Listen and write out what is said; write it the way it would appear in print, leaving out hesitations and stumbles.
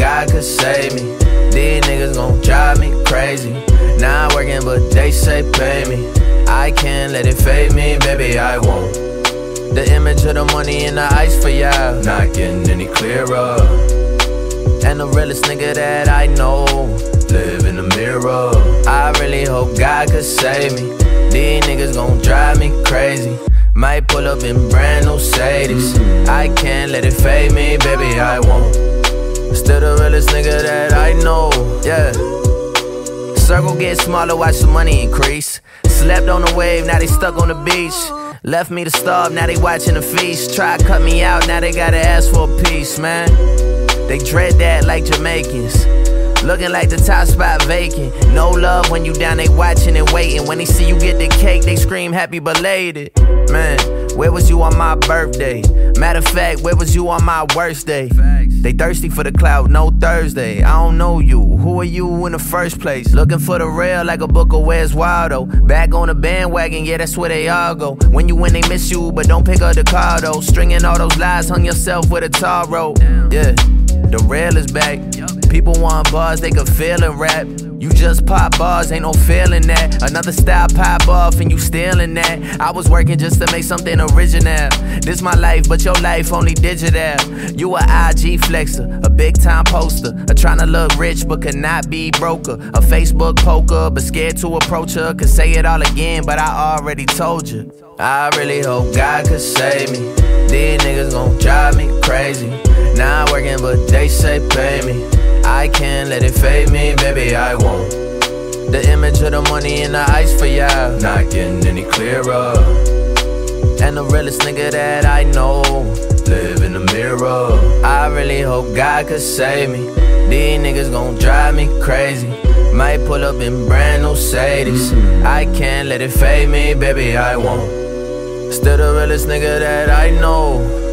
God could save me. These niggas gon' drive me crazy. Not working, but they say pay me. I can't let it fade me, baby, I won't. The image of the money in the ice for y'all, not getting any clearer. And the realest nigga that I know live in the mirror. I really hope God could save me. These niggas gon' drive me crazy. Might pull up in brand new Mercedes. I can't let it fade me, baby, I won't. Still the realest nigga that I know, yeah. Circle gets smaller, watch the money increase. Slept on the wave, now they stuck on the beach. Left me to starve, now they watching the feast. Try to cut me out, now they gotta ask for a piece, man. They dread that like Jamaicans. Looking like the top spot vacant. No love when you down, they watching and waiting. When they see you get the cake, they scream happy belated. Man, where was you on my birthday? Matter of fact, where was you on my worst day? They thirsty for the clout, no Thursday. I don't know you, who are you in the first place? Looking for the real like a book of Where's Waldo. Back on the bandwagon, yeah, that's where they all go. When you win, they miss you, but don't pick up the card though. Stringing all those lies, hung yourself with a tar rope. Yeah, the rail is back. People want bars, they could feel and rap. You just pop bars, ain't no feeling that. Another style pop off and you stealing that. I was working just to make something original. This my life, but your life only digital. You a IG flexer, a big time poster, a tryna look rich but could not be broker, a Facebook poker but scared to approach her. Could say it all again, but I already told you. I really hope God could save me. These niggas gon' drive me crazy. Not working, but they say pay me. I can't let it fade me, baby, I won't. The image of the money in the ice for y'all, not getting any clearer. And the realest nigga that I know live in the mirror. I really hope God could save me. These niggas gon' drive me crazy. Might pull up in brand new Mercedes. I can't let it fade me, baby, I won't. Still the realest nigga that I know.